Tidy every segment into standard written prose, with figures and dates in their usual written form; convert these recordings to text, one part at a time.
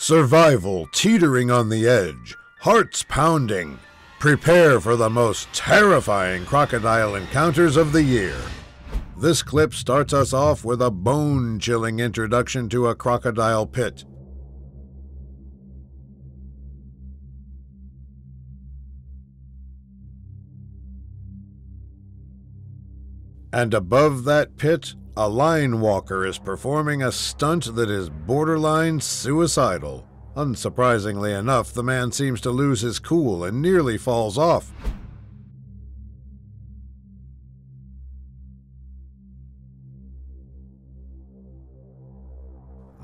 Survival teetering on the edge, hearts pounding. Prepare for the most terrifying crocodile encounters of the year. This clip starts us off with a bone-chilling introduction to a crocodile pit. And above that pit, a line walker is performing a stunt that is borderline suicidal. Unsurprisingly enough, the man seems to lose his cool and nearly falls off.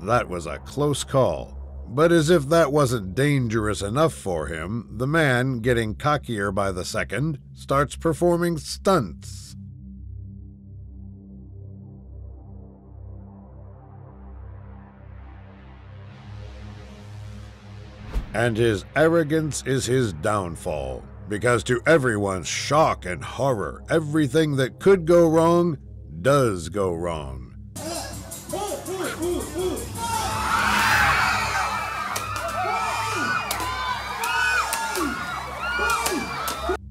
That was a close call. But as if that wasn't dangerous enough for him, the man, getting cockier by the second, starts performing stunts. And his arrogance is his downfall, because to everyone's shock and horror, everything that could go wrong does go wrong.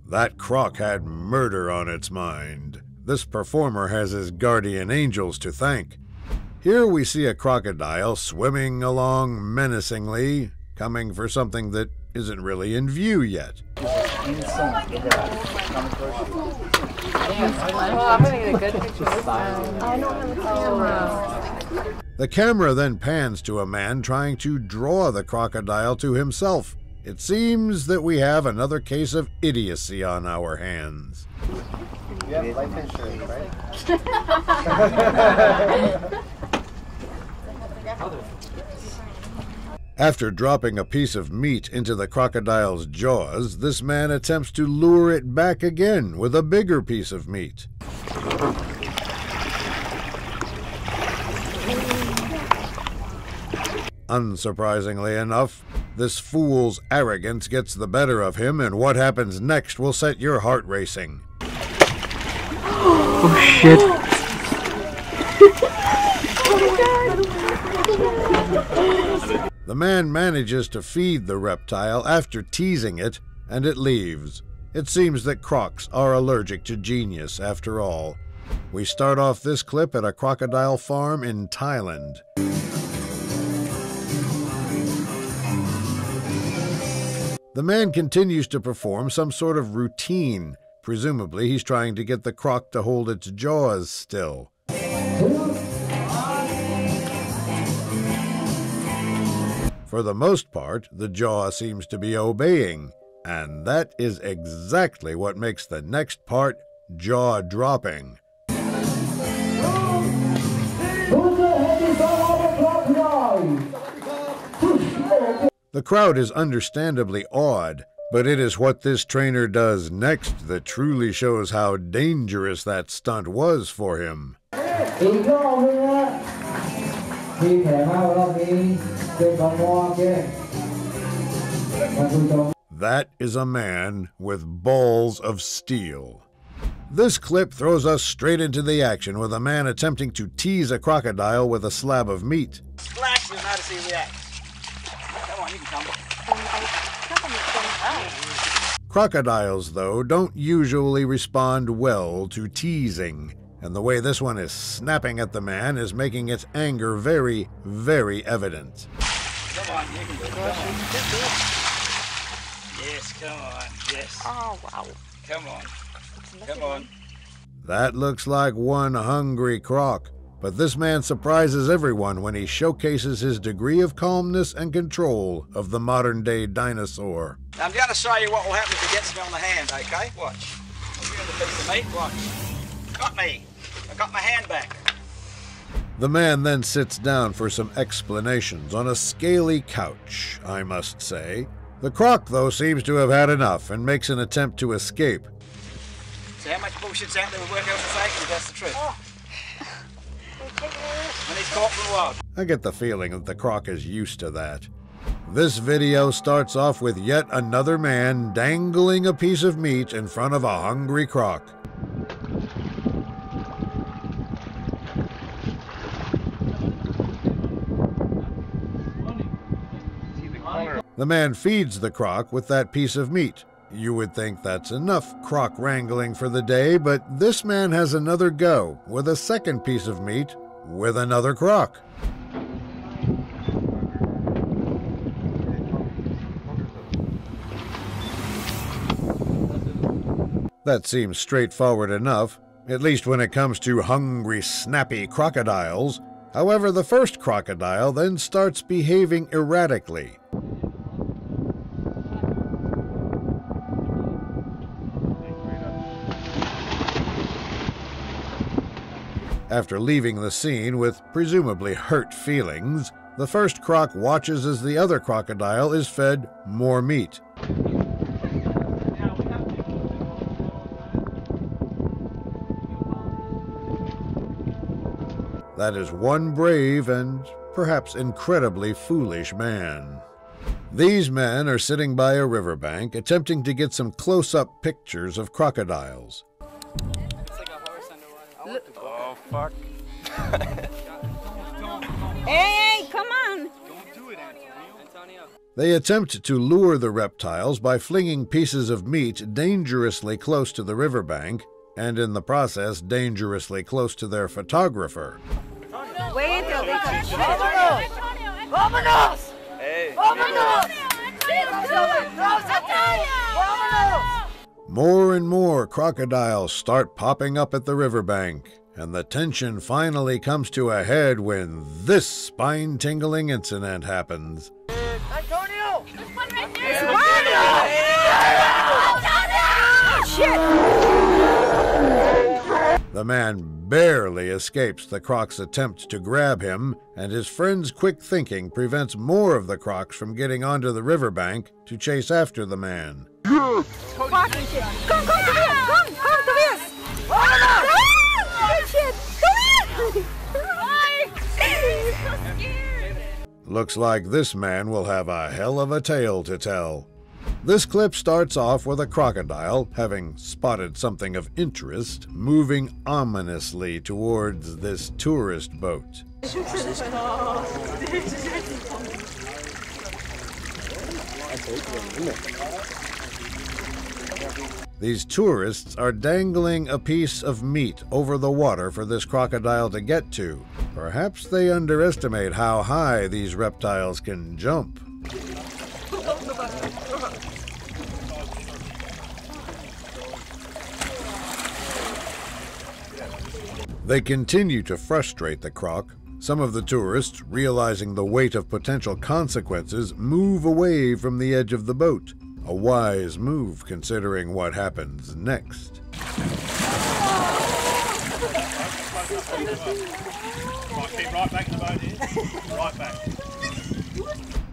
That croc had murder on its mind. This performer has his guardian angels to thank. Here we see a crocodile swimming along menacingly, coming for something that isn't really in view yet. The camera then pans to a man trying to draw the crocodile to himself. It seems that we have another case of idiocy on our hands. You have life insurance, right? After dropping a piece of meat into the crocodile's jaws, this man attempts to lure it back again with a bigger piece of meat. Unsurprisingly enough, this fool's arrogance gets the better of him, and what happens next will set your heart racing. Oh shit. The man manages to feed the reptile after teasing it, and it leaves. It seems that crocs are allergic to genius after all. We start off this clip at a crocodile farm in Thailand. The man continues to perform some sort of routine. Presumably, he's trying to get the croc to hold its jaws still. For the most part, the jaw seems to be obeying, and that is exactly what makes the next part jaw-dropping. The crowd is understandably awed, but it is what this trainer does next that truly shows how dangerous that stunt was for him. That is a man with balls of steel. This clip throws us straight into the action with a man attempting to tease a crocodile with a slab of meat. Slash him now to see him react. Come on, you can come. Crocodiles, though, don't usually respond well to teasing. And the way this one is snapping at the man is making its anger very, very evident. Come on, you can do it. Yes, come on, yes. Oh, wow. Come on, come on. That looks like one hungry croc, but this man surprises everyone when he showcases his degree of calmness and control of the modern-day dinosaur. Now, I'm going to show you what will happen if he gets me on the hand, okay? Watch. You're going to piece of meat, watch. Got me. I got my hand back. The man then sits down for some explanations on a scaly couch, I must say. The croc, though, seems to have had enough and makes an attempt to escape. So how much bullshit's out there with work out for safety? That's the truth. Oh. And he's caught for a while. I get the feeling that the croc is used to that. This video starts off with yet another man dangling a piece of meat in front of a hungry croc. The man feeds the croc with that piece of meat. You would think that's enough croc wrangling for the day, but this man has another go with a second piece of meat with another croc. That seems straightforward enough, at least when it comes to hungry, snappy crocodiles. However, the first crocodile then starts behaving erratically. After leaving the scene with presumably hurt feelings, the first croc watches as the other crocodile is fed more meat. That is one brave and perhaps incredibly foolish man. These men are sitting by a riverbank attempting to get some close-up pictures of crocodiles. It's like a horse underwater. Oh, fuck. Hey, come on. Don't do it, Antonio. They attempt to lure the reptiles by flinging pieces of meat dangerously close to the riverbank, and in the process, dangerously close to their photographer. Wait until they come. Vámonos! Vámonos! Vámonos! Vámonos! More and more crocodiles start popping up at the riverbank, and the tension finally comes to a head when this spine-tingling incident happens. Antonio! There's one right there! Shit! The man barely escapes the croc's attempt to grab him, and his friend's quick thinking prevents more of the crocs from getting onto the riverbank to chase after the man. Looks like this man will have a hell of a tale to tell. This clip starts off with a crocodile, having spotted something of interest, moving ominously towards this tourist boat. These tourists are dangling a piece of meat over the water for this crocodile to get to. Perhaps they underestimate how high these reptiles can jump. They continue to frustrate the croc. Some of the tourists, realizing the weight of potential consequences, move away from the edge of the boat. A wise move considering what happens next.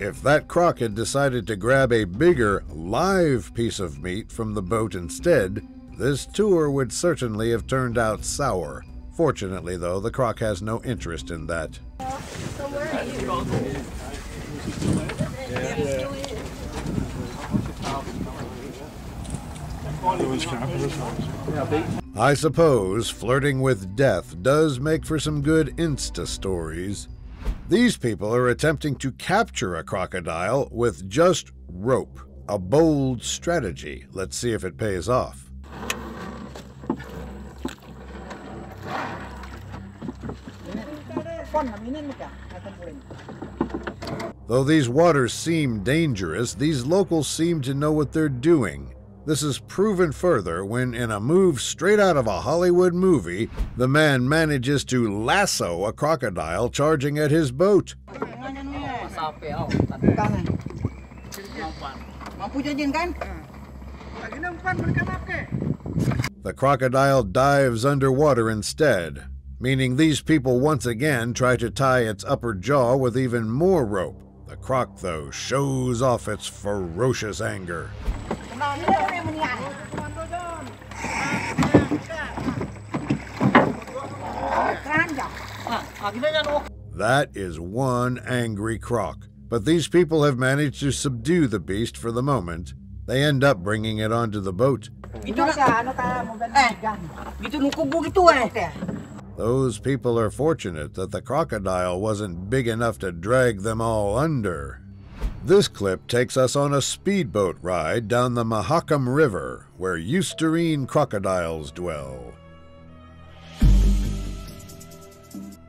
If that croc had decided to grab a bigger, live piece of meat from the boat instead, this tour would certainly have turned out sour. Fortunately, though, the croc has no interest in that. So where are you? I suppose flirting with death does make for some good Insta stories. These people are attempting to capture a crocodile with just rope. A bold strategy. Let's see if it pays off. Though these waters seem dangerous, these locals seem to know what they're doing. This is proven further when, in a move straight out of a Hollywood movie, the man manages to lasso a crocodile charging at his boat. The crocodile dives underwater instead, meaning these people once again try to tie its upper jaw with even more rope. The croc, though, shows off its ferocious anger. That is one angry croc, but these people have managed to subdue the beast for the moment. They end up bringing it onto the boat. Those people are fortunate that the crocodile wasn't big enough to drag them all under. This clip takes us on a speedboat ride down the Mahakam River, where Estuarine crocodiles dwell.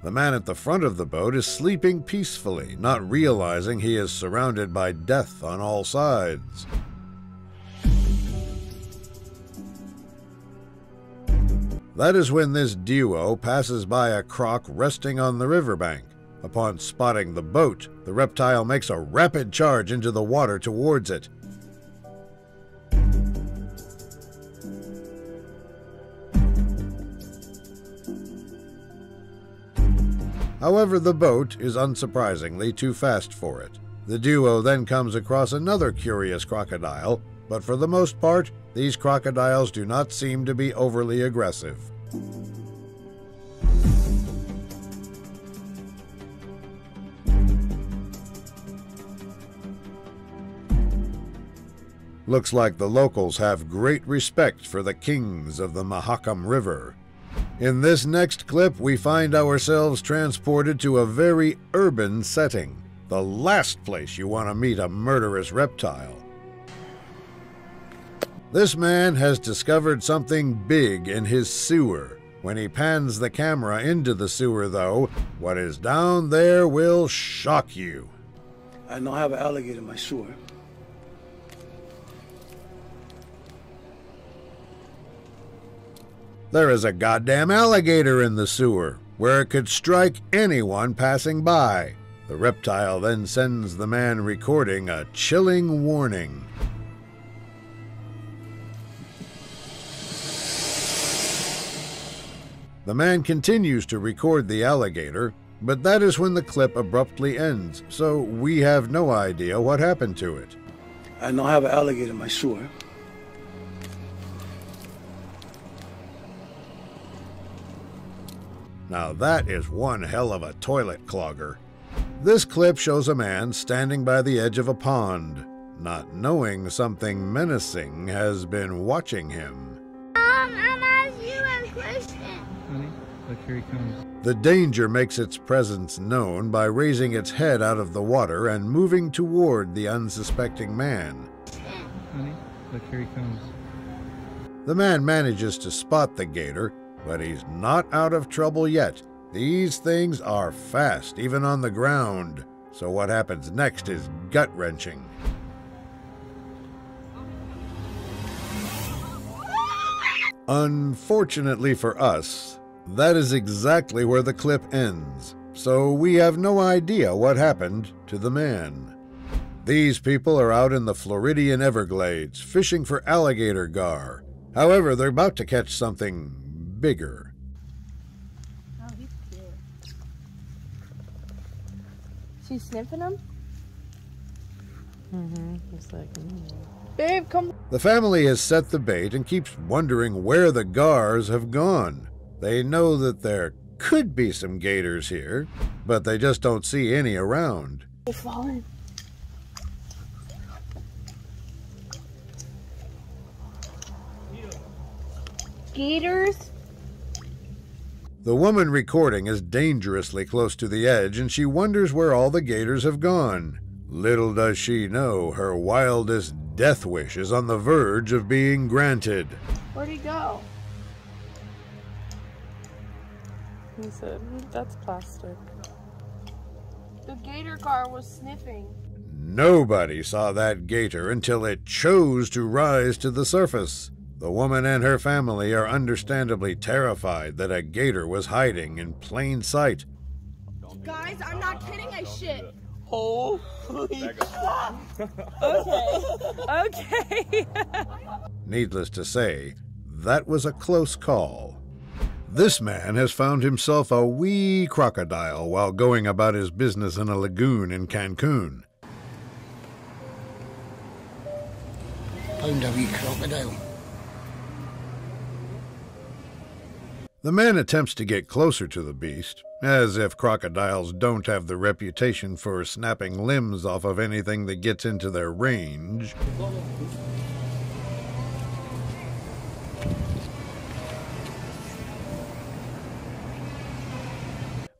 The man at the front of the boat is sleeping peacefully, not realizing he is surrounded by death on all sides. That is when this duo passes by a croc resting on the riverbank. Upon spotting the boat, the reptile makes a rapid charge into the water towards it. However, the boat is unsurprisingly too fast for it. The duo then comes across another curious crocodile, but for the most part, these crocodiles do not seem to be overly aggressive. Looks like the locals have great respect for the kings of the Mahakam River. In this next clip, we find ourselves transported to a very urban setting, the last place you want to meet a murderous reptile. This man has discovered something big in his sewer. When he pans the camera into the sewer, though, what is down there will shock you. I now have an alligator in my sewer. There is a goddamn alligator in the sewer, where it could strike anyone passing by. The reptile then sends the man recording a chilling warning. The man continues to record the alligator, but that is when the clip abruptly ends, so we have no idea what happened to it. I now have an alligator in my sewer. Now that is one hell of a toilet clogger. This clip shows a man standing by the edge of a pond, not knowing something menacing has been watching him. I'm asking you a question. Honey, look, here he comes. The danger makes its presence known by raising its head out of the water and moving toward the unsuspecting man. Honey, look, here he comes. The man manages to spot the gator, but he's not out of trouble yet. These things are fast, even on the ground. So what happens next is gut-wrenching. Unfortunately for us, that is exactly where the clip ends. So we have no idea what happened to the man. These people are out in the Florida Everglades, fishing for alligator gar. However, they're about to catch something bigger. Oh, he's cute. She's sniffing him? Mm-hmm. He's like, babe, come. The family has set the bait and keeps wondering where the gars have gone. They know that there could be some gators here, but they just don't see any around. They're falling. Gators? The woman recording is dangerously close to the edge, and she wonders where all the gators have gone. Little does she know, her wildest death wish is on the verge of being granted. Where'd he go? He said, that's plastic. The gator car was sniffing. Nobody saw that gator until it chose to rise to the surface. The woman and her family are understandably terrified that a gator was hiding in plain sight. Guys, I'm not kidding, I shit. Holy fuck. Okay. Needless to say, that was a close call. This man has found himself a wee crocodile while going about his business in a lagoon in Cancun. Found a wee crocodile. The man attempts to get closer to the beast, as if crocodiles don't have the reputation for snapping limbs off of anything that gets into their range.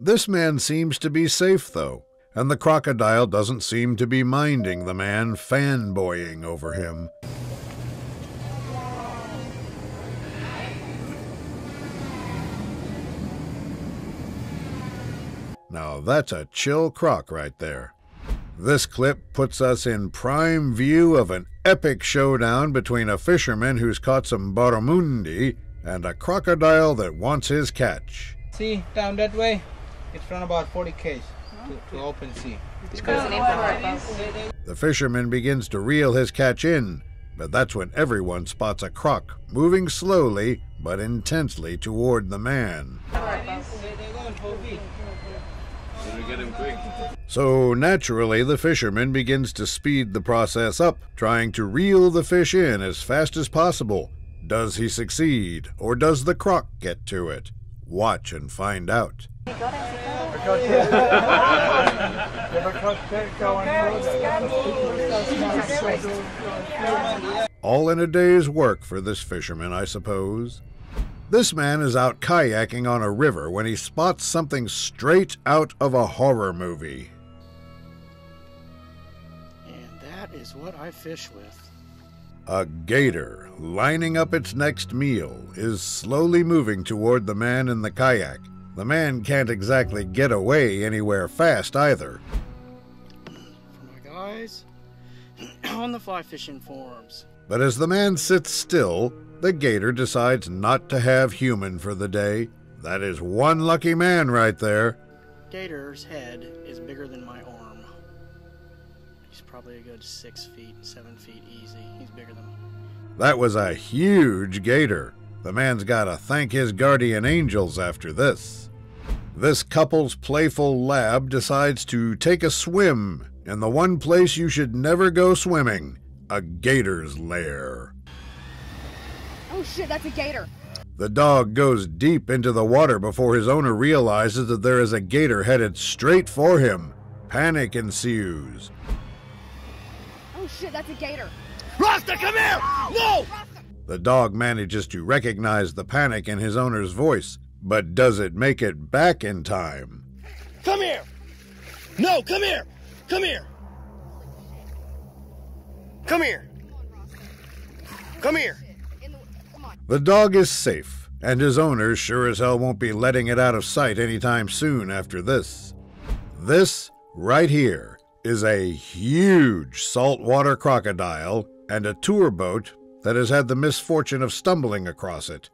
This man seems to be safe, though. and the crocodile doesn't seem to be minding the man fanboying over him. Now that's a chill croc right there. This clip puts us in prime view of an epic showdown between a fisherman who's caught some barramundi and a crocodile that wants his catch. See, down that way, it's run about 40 k's to open sea. The fisherman begins to reel his catch in, but that's when everyone spots a croc moving slowly but intensely toward the man. So naturally, the fisherman begins to speed the process up, trying to reel the fish in as fast as possible. Does he succeed, or does the croc get to it? Watch and find out. All in a day's work for this fisherman, I suppose. This man is out kayaking on a river when he spots something straight out of a horror movie. And that is what I fish with. A gator, lining up its next meal, is slowly moving toward the man in the kayak. The man can't exactly get away anywhere fast either. For my guys on the fly fishing forums. But as the man sits still, the gator decides not to have human for the day. That is one lucky man right there. Gator's head is bigger than my arm. He's probably a good 6 feet, 7 feet easy. He's bigger than me. That was a huge gator. The man's got to thank his guardian angels after this. This couple's playful lab decides to take a swim in the one place you should never go swimming, a gator's lair. Oh shit, that's a gator. The dog goes deep into the water before his owner realizes that there is a gator headed straight for him. Panic ensues. Oh shit, that's a gator. Rasta, come here! No! The dog manages to recognize the panic in his owner's voice, but does it make it back in time? Come here! No, come here! Come here! Come here! Come here! The dog is safe, and his owner sure as hell won't be letting it out of sight anytime soon after this. This, right here, is a huge saltwater crocodile and a tour boat that has had the misfortune of stumbling across it.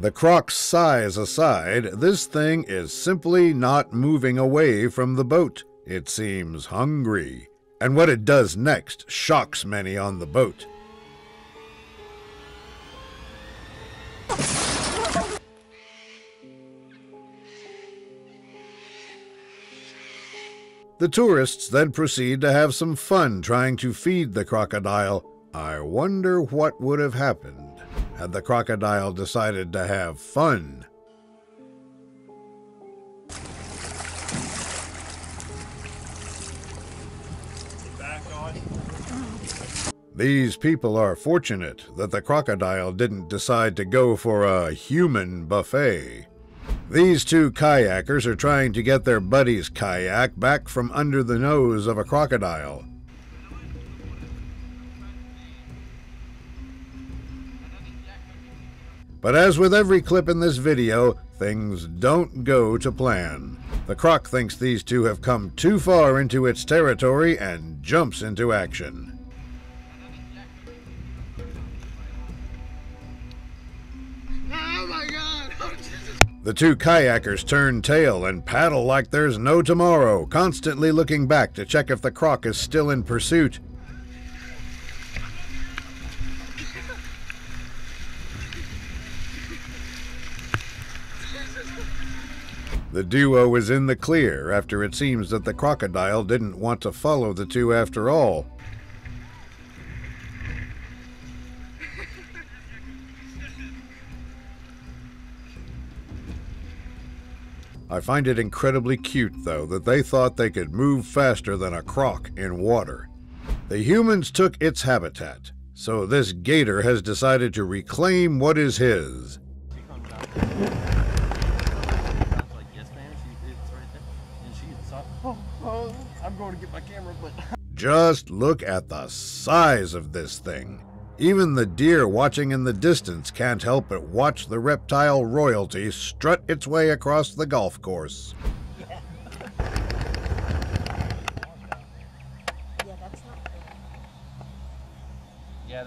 The croc's size aside, this thing is simply not moving away from the boat. It seems hungry. And what it does next shocks many on the boat. The tourists then proceed to have some fun trying to feed the crocodile. I wonder what would have happened had the crocodile decided to have fun. Back on. These people are fortunate that the crocodile didn't decide to go for a human buffet. These two kayakers are trying to get their buddy's kayak back from under the nose of a crocodile. But as with every clip in this video, things don't go to plan. The croc thinks these two have come too far into its territory and jumps into action. Oh my God! Oh, Jesus. The two kayakers turn tail and paddle like there's no tomorrow, constantly looking back to check if the croc is still in pursuit. The duo is in the clear after it seems that the crocodile didn't want to follow the two after all. I find it incredibly cute, though, that they thought they could move faster than a croc in water. The humans took its habitat, So this gator has decided to reclaim what is his. I'm going to get my camera, but... Just look at the size of this thing. Even the deer watching in the distance can't help but watch the reptile royalty strut its way across the golf course. Yeah.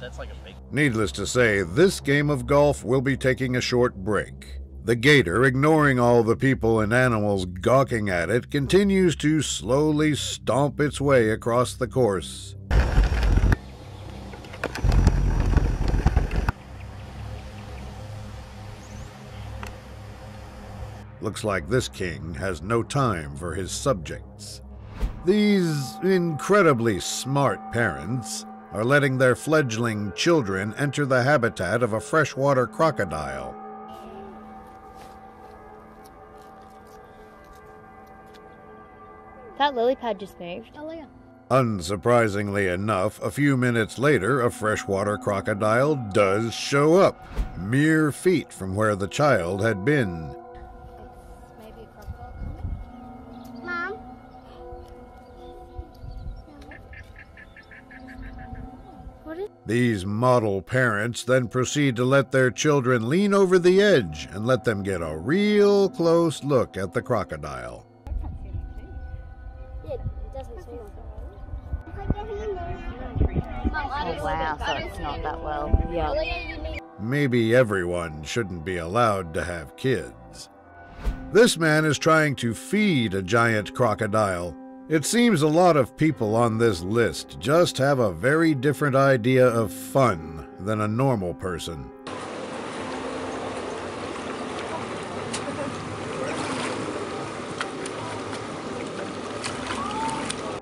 That's like a big... Needless to say, this game of golf will be taking a short break. The gator, ignoring all the people and animals gawking at it, continues to slowly stomp its way across the course. Looks like this king has no time for his subjects. These incredibly smart parents are letting their fledgling children enter the habitat of a freshwater crocodile. That lily pad just moved. Oh, yeah. Unsurprisingly enough, a few minutes later, a freshwater crocodile does show up, mere feet from where the child had been. Maybe a crocodile coming? Mom? What is... These model parents then proceed to let their children lean over the edge and let them get a real close look at the crocodile. Oh, wow, so it's not that well. Yeah. Maybe everyone shouldn't be allowed to have kids. This man is trying to feed a giant crocodile. It seems a lot of people on this list just have a very different idea of fun than a normal person.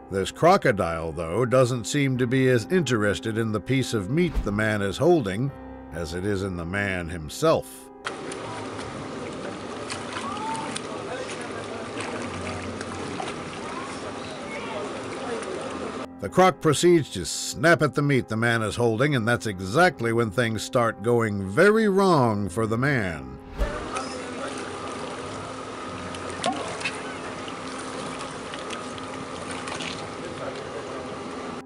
This crocodile, though, doesn't seem to be as interested in the piece of meat the man is holding as it is in the man himself. The croc proceeds to snap at the meat the man is holding, and that's exactly when things start going very wrong for the man.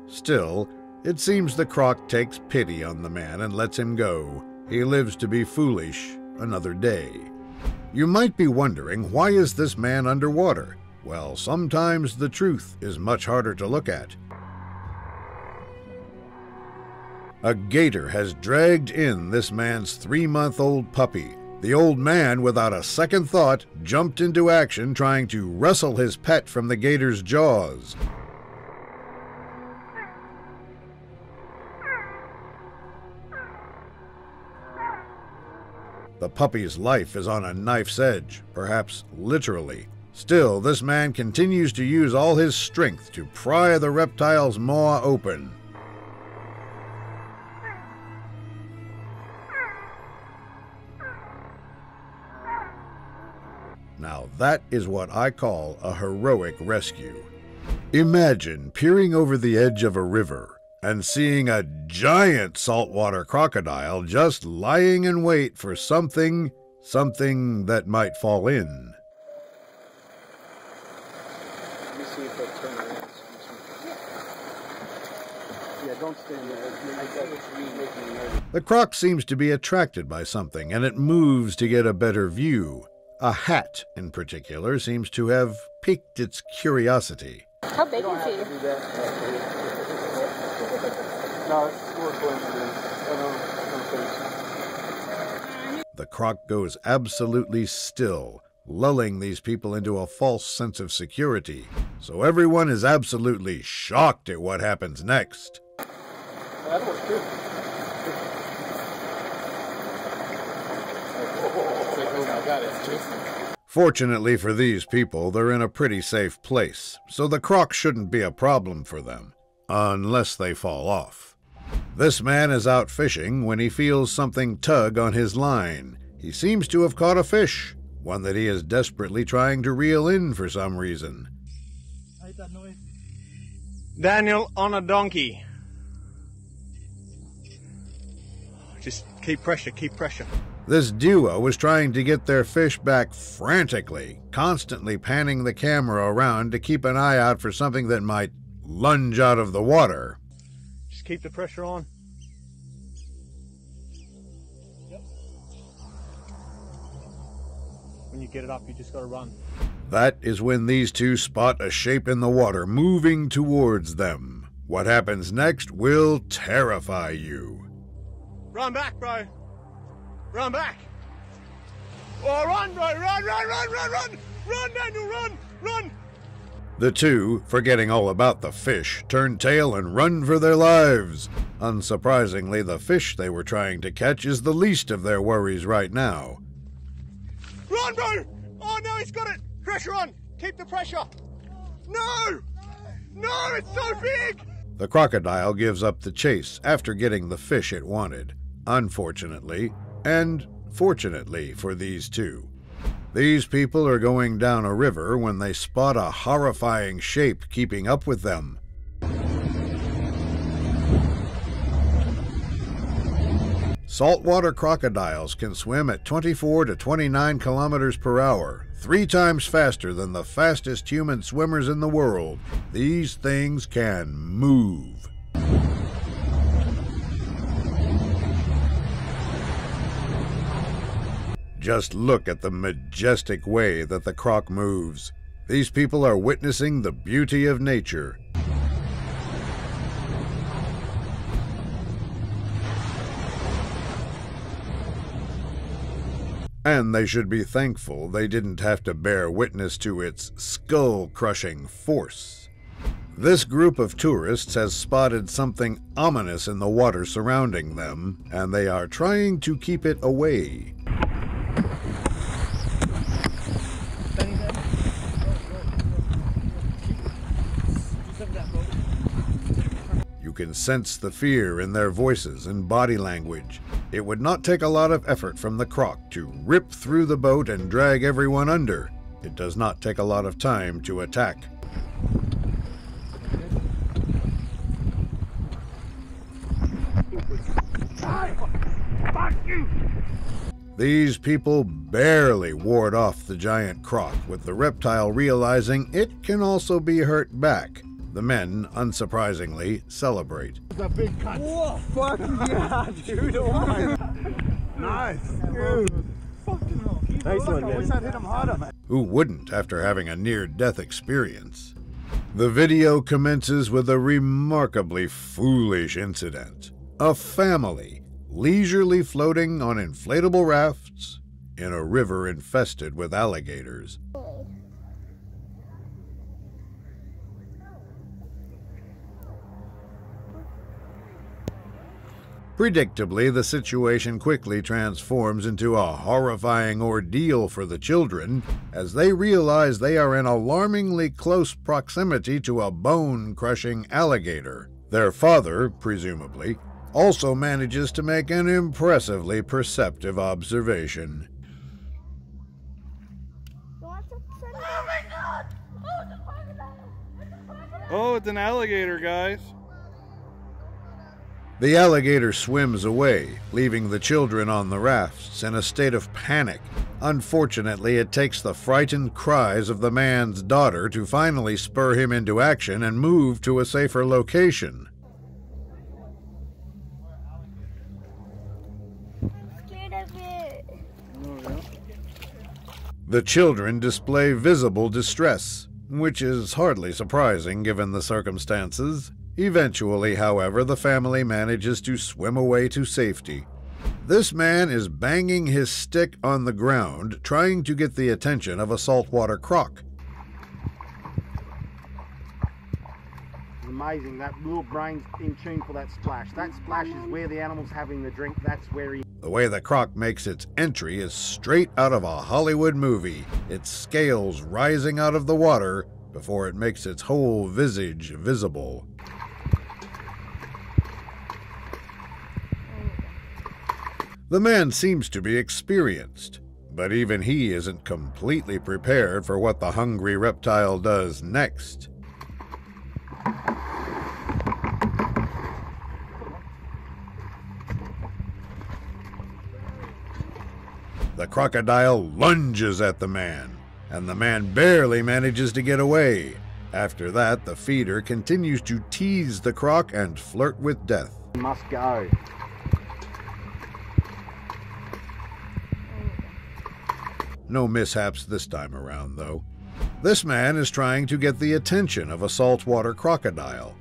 Still, it seems the croc takes pity on the man and lets him go. He lives to be foolish another day. You might be wondering, why is this man underwater? Well, sometimes the truth is much harder to look at. A gator has dragged in this man's 3-month-old puppy. The old man, without a second thought, jumped into action trying to wrestle his pet from the gator's jaws. The puppy's life is on a knife's edge, perhaps literally. Still, this man continues to use all his strength to pry the reptile's maw open. Now that is what I call a heroic rescue. Imagine peering over the edge of a river and seeing a giant saltwater crocodile just lying in wait for something that might fall in. Let me see if I turn around. Yeah, don't stand there. I thought it was me making a noise. The croc seems to be attracted by something, and it moves to get a better view. A hat, in particular, seems to have piqued its curiosity. How big is he? The croc goes absolutely still, lulling these people into a false sense of security. So everyone is absolutely shocked at what happens next. That was good. Oh, I got it, Jason. Fortunately for these people, they're in a pretty safe place, so the croc shouldn't be a problem for them, unless they fall off. This man is out fishing when he feels something tug on his line. He seems to have caught a fish, one that he is desperately trying to reel in for some reason. Daniel on a donkey. Just keep pressure, keep pressure. This duo was trying to get their fish back frantically, constantly panning the camera around to keep an eye out for something that might lunge out of the water. Just keep the pressure on. Yep. When you get it up, you just gotta run. That is when these two spot a shape in the water moving towards them. What happens next will terrify you. Run back, bro. Run back. Oh, run, bro. Run, run, run, run, run. Run, Daniel, run, run. The two, forgetting all about the fish, turn tail and run for their lives. Unsurprisingly, the fish they were trying to catch is the least of their worries right now. Run, bro. Oh, no, he's got it. Pressure on. Keep the pressure. No. No, it's so big. The crocodile gives up the chase after getting the fish it wanted. Unfortunately, and fortunately for these two. These people are going down a river when they spot a horrifying shape keeping up with them. Saltwater crocodiles can swim at 24 to 29 kilometers per hour, 3 times faster than the fastest human swimmers in the world. These things can move. Just look at the majestic way that the croc moves. These people are witnessing the beauty of nature. And they should be thankful they didn't have to bear witness to its skull-crushing force. This group of tourists has spotted something ominous in the water surrounding them, and they are trying to keep it away. You can sense the fear in their voices and body language. It would not take a lot of effort from the croc to rip through the boat and drag everyone under. It does not take a lot of time to attack. Fuck you! These people barely ward off the giant croc, with the reptile realizing it can also be hurt back. The men, unsurprisingly, celebrate. That's a big cut. Whoa, fuck yeah, dude. Oh my. Nice. Dude. Fucking hell. Nice one, man. I wish I'd hit him harder, man. Who wouldn't after having a near-death experience? The video commences with a remarkably foolish incident. A family leisurely floating on inflatable rafts in a river infested with alligators. Predictably, the situation quickly transforms into a horrifying ordeal for the children as they realize they are in alarmingly close proximity to a bone-crushing alligator. Their father, presumably, also manages to make an impressively perceptive observation. Oh my God! Oh, it's a crocodile! It's a crocodile! Oh, it's an alligator, guys. The alligator swims away, leaving the children on the rafts in a state of panic. Unfortunately, it takes the frightened cries of the man's daughter to finally spur him into action and move to a safer location. I'm scared of it. The children display visible distress, which is hardly surprising given the circumstances. Eventually, however, the family manages to swim away to safety. This man is banging his stick on the ground, trying to get the attention of a saltwater croc. It's amazing, that little brain's in tune for that splash. That splash is where the animal's having the drink, that's where he... The way the croc makes its entry is straight out of a Hollywood movie. Its scales rising out of the water before it makes its whole visage visible. The man seems to be experienced, but even he isn't completely prepared for what the hungry reptile does next. The crocodile lunges at the man, and the man barely manages to get away. After that, the feeder continues to tease the croc and flirt with death. Must go. No mishaps this time around, though. This man is trying to get the attention of a saltwater crocodile.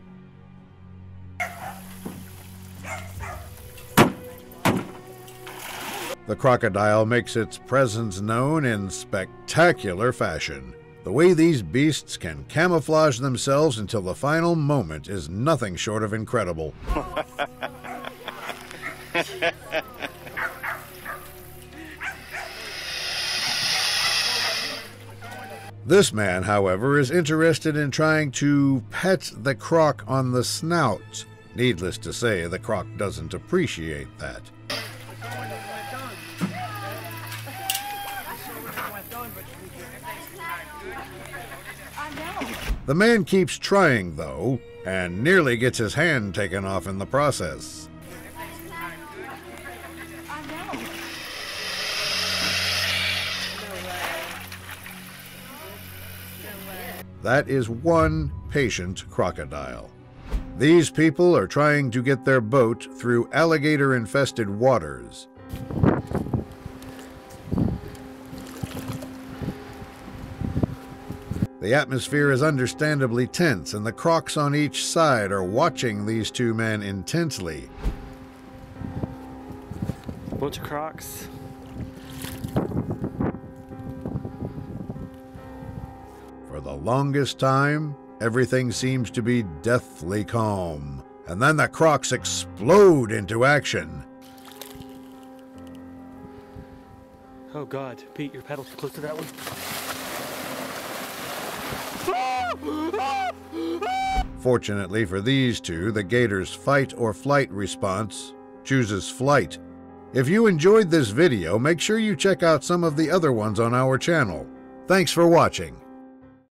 The crocodile makes its presence known in spectacular fashion. The way these beasts can camouflage themselves until the final moment is nothing short of incredible. This man, however, is interested in trying to pet the croc on the snout. Needless to say, the croc doesn't appreciate that. The man keeps trying, though, and nearly gets his hand taken off in the process. That is one patient crocodile. These people are trying to get their boat through alligator-infested waters. The atmosphere is understandably tense, and the crocs on each side are watching these two men intensely. Bunch of crocs. For the longest time, everything seems to be deathly calm, and then the crocs explode into action. Oh God, Pete, your pedal's close to that one. Fortunately for these two, the gator's fight or flight response chooses flight. If you enjoyed this video, make sure you check out some of the other ones on our channel. Thanks for watching.